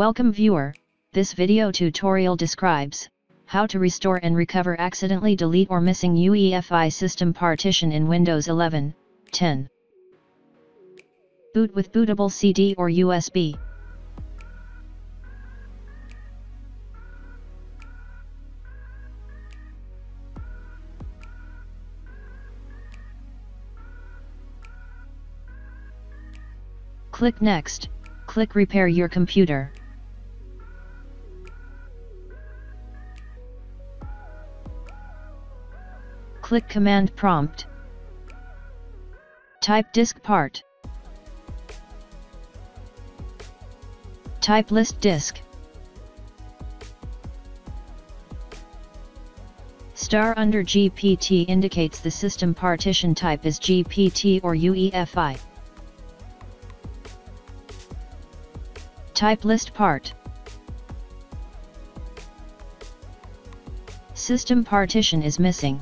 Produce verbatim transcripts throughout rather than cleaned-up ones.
Welcome viewer, this video tutorial describes how to restore and recover accidentally delete or missing U E F I system partition in Windows eleven, ten. Boot with bootable C D or U S B. Click Next, click Repair your computer. Click Command Prompt. Type disk part. Type list disk. Star under G P T indicates the system partition type is G P T or U E F I. Type list part. System partition is missing.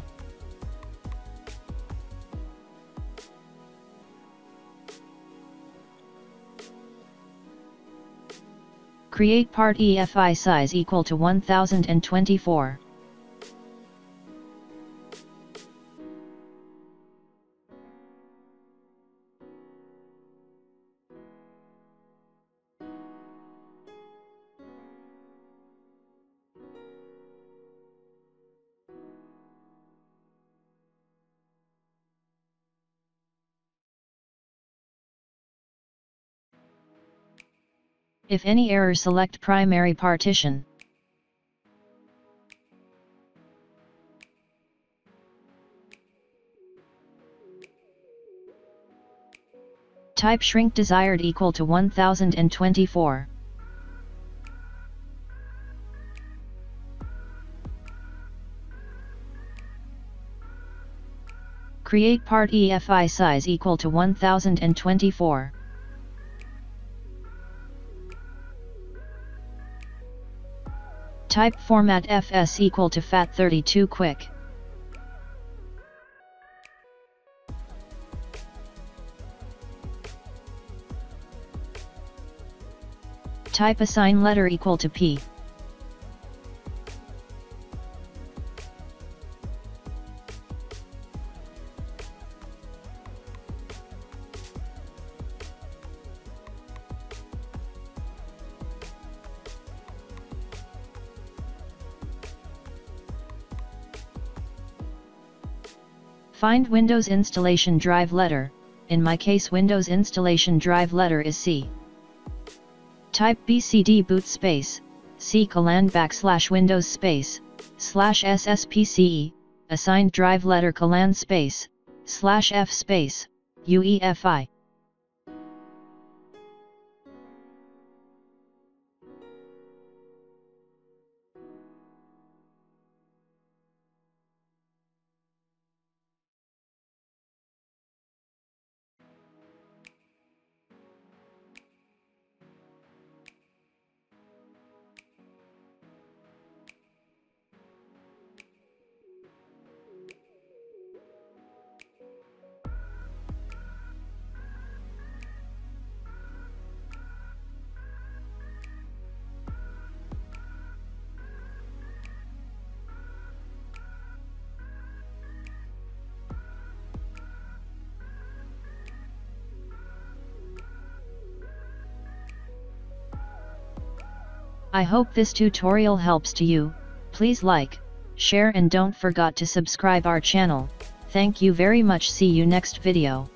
Create part E F I size equal to one thousand twenty-four. If any error, select primary partition. Type shrink desired equal to one thousand twenty-four. Create part E F I size equal to one thousand twenty-four. Type format F S equal to F A T thirty-two quick. Type assign letter equal to P. Find Windows installation drive letter, in my case Windows installation drive letter is C. Type B C D boot space, C colon backslash Windows space, slash S S P C E, assigned drive letter colon space, slash F space, U E F I. I hope this tutorial helps to you. Please like, share and don't forget to subscribe our channel. Thank you very much. See you next video.